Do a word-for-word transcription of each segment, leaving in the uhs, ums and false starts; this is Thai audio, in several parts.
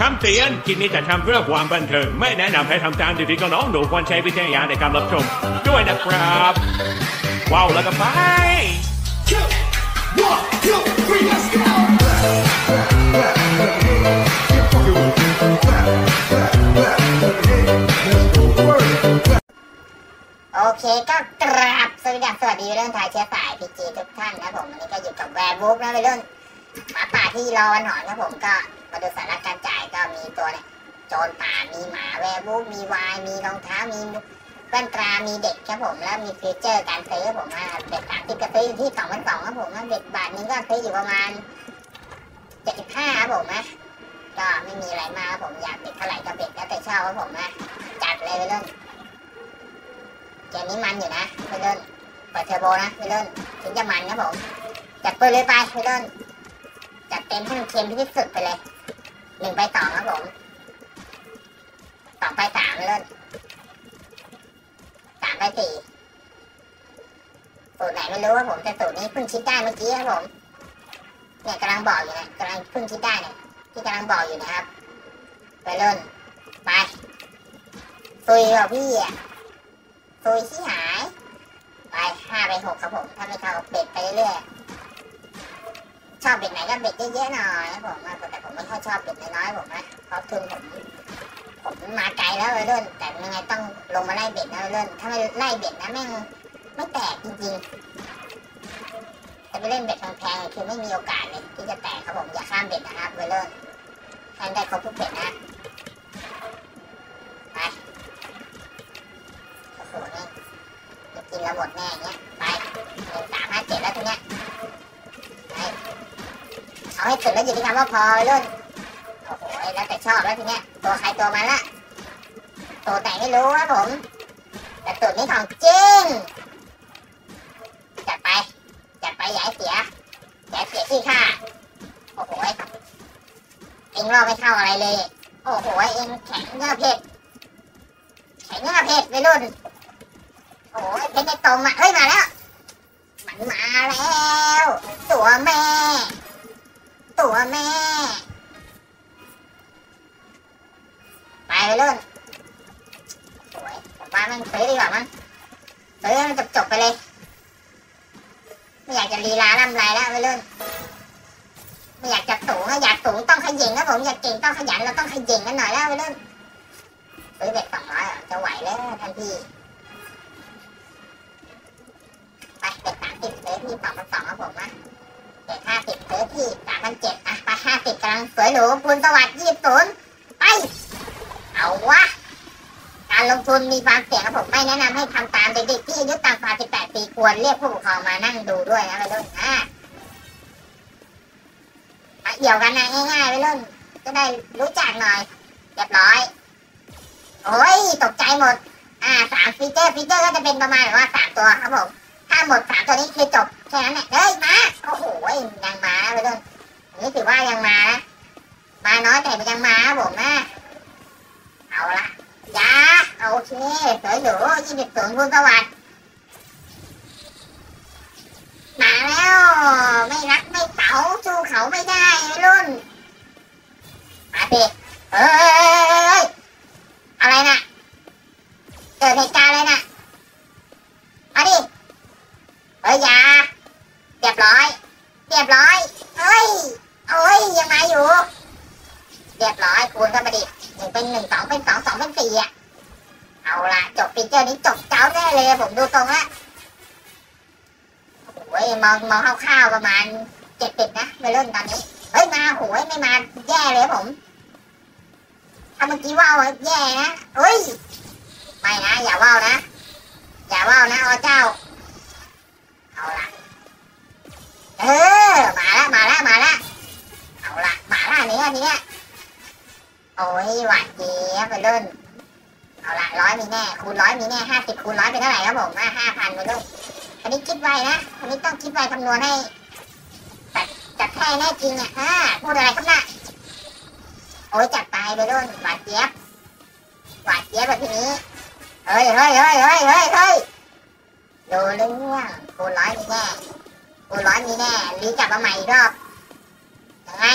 คำเตือนคลิปนี้จะทำเพื่อความบันเทิงไม่แนะนำให้ทำตามเด็กๆน้องหนูควรใช้วิจารณญาณในการรับชมด้วยนะครับว้าวแล้วก็ไปโอเคก็กราบสวัสดีสวัสดีเรื่องไทยเชื้อสาย พี จี ทุกท่านนะผมวันนี้ก็อยู่กับแวร์บุ๊กนะเรื่องหมาป่าที่รอวันหอนนะผมก็มาดูสาระการจ่ายก็มีตัวเนี่ยโจรป่ามีหมาแวร์บุ๊กมีวายมีรองเท้ามีแว่นตามีเด็กครับผมแล้วมีฟีเจอร์การซื้อผมว่าเด็กสามสิบก็ซื้ออยู่ที่สองพันสองครับผมว่าเด็กบาทนึงก็ซื้ออยู่ประมาณเจ็ดสิบห้าครับผมนะก็ไม่มีอะไรมาผมอยากเด็กเท่าไหร่ก็เด็กแล้วแต่เช่าครับผมนะจัดเลยไปเรื่องเกมนี้มันอยู่นะไปเรื่องเปิดเทอร์โบนะไปเรื่องถึงจะมันครับผมจัดไปเลยไปไปเรื่องจัดเต็มให้มันเค็มที่สุดไปเลยหนึ่งไปสองครับผมสองไปสามไปเรื่องไปสี่สูตรไหนไม่รู้ว่าผมแต่สูตรนี้เพิ่งคิดได้เมื่อกี้ครับผมเนี่ยกำลังบอกอยู่นะกำลังเพิ่งคิดได้เนี่ยที่กำลังบอกอยู่นะครับไปเล่นไปซุยเหรอพี่อ่ะซุยที่หายไปห้าไปหกครับผมถ้าไม่เข้าเบ็ดไปเรื่อยชอบเบ็ดไหนก็เบ็ดเยอะๆหน่อยครับผมแต่ผมไม่ค่อยชอบเบ็ดน้อยๆผมนะเพราะทุนผมผมมาไกลแล้วเลยเล่นแต่ยังไงต้องลงมาไล่เบ็ดนะเล่นถ้าไม่ไล่เบ็ดนะแม่งไม่แตกจริงๆจะไปเล่นเบ็ดแพงๆคือไม่มีโอกาสเลยที่จะแตกครับผมอย่าข้ามเบ็ดนะครับเล่นแทนได้ครบทุกเบ็ดนะไปโอ้โหนี่จะกินระบบแน่เงี้ยไปหนึ่งสามห้าเจ็ดแล้วทุกเนี้ยไปเอาให้สุดแล้วอยู่ที่คำว่าพอเล่นโอ้โหแล้วแต่ชอบแล้วทีเนี้ยตัวใครตัวมันละตัวแต่ไม่รู้ครับผมแต่ตัวนี้ของจริงจัดไปจัดไปอย่าให้เสียอย่าให้เสียที่ค่าโอ้โหเอ็งรอไม่เข้าอะไรเลยโอ้โหเอ็งแข็งเงาเพชรแข็งเงาเพชรไม่รุ่นโอ้โหเพชรในตรงมาเอ้ยมาแล้วมันมาแล้วตัวแม่ตัวแม่ไปเล่นผมว่ามันซื้อดีกว่ามั้งซื้อมันจบจบไปเลยไม่อยากจะลีลาล่ำไรแล้วไปเล่นไม่อยากจะสูงอยากสูงต้องขยิงนะผมอยากเก่งต้องขยันเราต้องขยิงกันหน่อยแล้วไปเล่นซื้อเด็กสองร้อยจะไหวแล้วทันทีไปเด็กสามสิบซื้อที่สองพันสองครับผมนะเด็กห้าสิบซื้อที่สามพันเจ็ดอ่ะไปห้าสิบกำลังสวยหรูพูนสวัสดิ์ยี่สิบศูนย์ไปเอาวะการลงทุนมีความเสี่ยงครับผมไม่แนะนำให้ทำตามเด็กๆที่อายุต่ำกว่าสิบแปดปีควรเรียกผู้ปกครองมานั่งดูด้วยนะไปรุ่นอ่ะเดี่ยวกันนะง่ายๆไปรุ่นจะได้รู้จักหน่อยเรียบร้อยโอ้ยตกใจหมดอ่าสามฟีเจอร์ฟีเจอร์ก็จะเป็นประมาณว่าสามตัวครับผมถ้าหมดสามตัวนี้คือจบแค่นั้นแหละเฮ้ยมาโอ้โหยังมาไปรุ่นนี่ถือว่ายังมานะมาน้อยแต่ยังมาครับผมนะเอาละยาโอเคสวยหรูยี่สิบสองบุญสวัสดิ์มาแล้วไม่รักไม่เก๋าชูเขาไม่ได้รุ่นมาสิเอ้ยอะไรนะเกิดเหตุการณ์เลยนะมาดิเอ้ยยาเรียบร้อยเรียบร้อยเอ้ยโอ้ยยังมาอยู่เรียบร้อยคูณเข้ามาดิหนึ่งเป็นหนึ่งสองเป็นสองสองเป็นสี่อ่ะเอาละจบฟีเจอร์นี้จบเจ้าแน่เลยผมดูตรงละโอ้ยมองมองข้าวๆประมาณเจ็ดติดนะไม่เล่นตอนนี้เฮ้ยมาโหยไม่มาแย่เลยผมถ้าเมื่อกี้ว่าวแย่นะเฮ้ยไม่นะอย่าว่าวนะอย่าว่าวนะอ๋อเจ้าเอาละเออมาละมาละมาละเอาละมาละนี้อันนี้โอ้ยหวานเจี๊ยบไปรุ่นเอาละร้อยมีแน่คูณร้อยมีแน่ห้าสิบคูณร้อยเป็นเท่าไหร่ครับผมว่าห้าพันไปรุ่นอันนี้คิดไวนะอันนี้ต้องคิดไวคำนวณให้จัดจัดแท้แน่จริงอ่ะฮ่าพูดอะไรครับน่ะโอ้ยจัดไปไปรุ่นหวานเจี๊ยบหวานเจี๊ยบแบบนี้เฮ้ยเฮ้ยเฮ้ยเฮ้ยเฮ้ยเฮ้ยดูเรื่องคูณร้อยมีแน่คูณร้อยมีแน่รีจับมาใหม่อีกรอบยังไง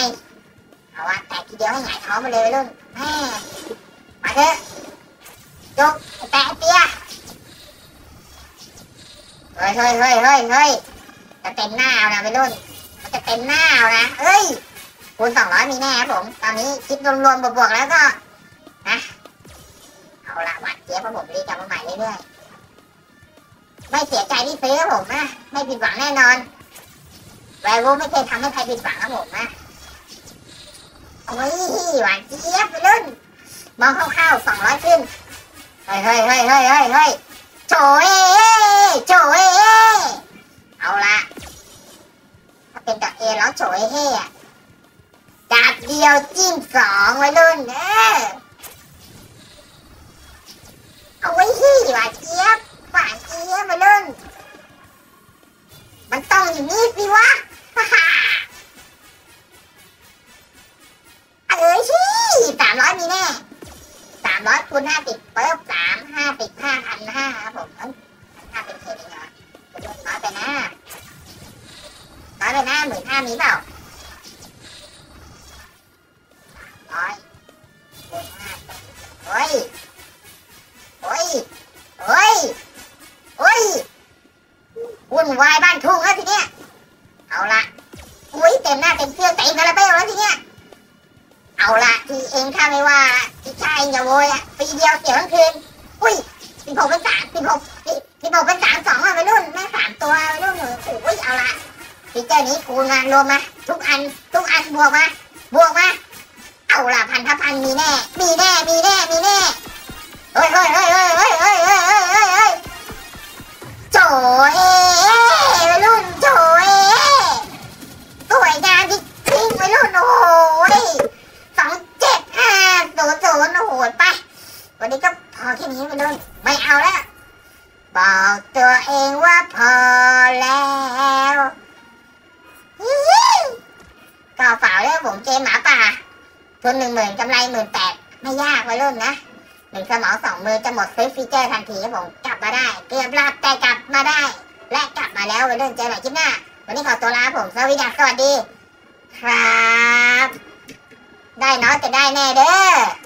เอา เอาวะแตกทีเดียวให้หงายท้องมาเลยรุ่นแม่มาเถอะจุกแตะเตี้ยเฮ้ยเฮ้ยเฮ้ยเฮ้ยเฮ้ยจะเต็มหน้าเอานะไปรุ่นมันจะเต็มหน้าเอานะเอ้ยคูณสองร้อยมีแน่ครับผมตอนนี้คิดรวมๆบวกๆแล้วก็นะเอาละหวานเจี๊ยบครับผมรีบกลับมาใหม่เรื่อยๆไม่เสียใจที่ซื้อครับผมนะไม่ผิดหวังแน่นอนแวร์วูฟไม่เคยทำให้ใครผิดหวังครับผมนะโอ้ยหวานเจี๊ยบไปรุ่นมองเข้าๆสองร้อยขึ้นเฮ้ยเฮ้ยเฮ้ยเฮ้ยเฮ้ยเฮ้ยโจเอ้โจเอ้เอาละถ้าเป็นกับเอแล้วโจเอ้เฮ้อะดาบเดียวจิ้มสองไว้รุ่นเออเอาไว้ที่หวานเจี๊ยบหวานเจี๊ยบไว้รุ่นมันต้องอย่างนี้สิวะเอ้ยชี้สามร้อยมีแน่สามร้อยคูณห้าติดเพิ่มสามห้าติดห้าพันห้าครับผมห้าเป็นเศษเองเหรอน้อยไปนะน้อยไปนะหมื่นห้ามีเปล่าร้อยคูณห้าโอ้ยโอ้ยโอ้ยโอ้ยวุ่นวายบ้านทุ่งแล้วทีเนี้ยเอาละอุ้ยเต็มหน้าเต็มเสื้อเต็มคาราเบลแล้วทีเนี้ยเอาละทีเองถ้าไม่ว่าพี่ชายอย่าโวยอ่ะปีเดียวเสียทั้งคืนอุ้ยสิบหกเป็นสามสิบหกสิบหกเป็นสามสองมาไปรุ่นแม่สามตัวไปรุ่นหนูอุ้ยเอาละฟีเจอร์นี้คูณงานรวมมาทุกอันทุกอันบวกมาบวกมาเอาละพันทับพันมีแน่มีแน่มีแน่มีแน่เฮ้ยเฮ้ยเฮ้ยเฮ้ยเฮ้ยเฮ้ยเฮ้ยเฮ้ยเฮ้ยโจเอไปรุ่นโจเอสวยงามจริงไปรุ่นโอ้ยวันนี้ก็พอแค่นี้ไปรุ่นไม่เอาแล้วบอกตัวเองว่าพอแล้วก็ฝ่าเรื่องผมเกมหมาป่าทุนหนึ่งหมื่นกำไรหมื่นแปดไม่ยากไปรุ่นนะหนึ่งสมองสองมือจะหมดซื้อฟีเจอร์ทันทีผมกลับมาได้เกือบหลับแต่กลับมาได้และกลับมาแล้วไปรุ่นเจอไหนคลิปหน้าวันนี้ขอตัวลาผมสวัสดีครับสวัสดีครับได้เนาะจะได้แน่เด้อ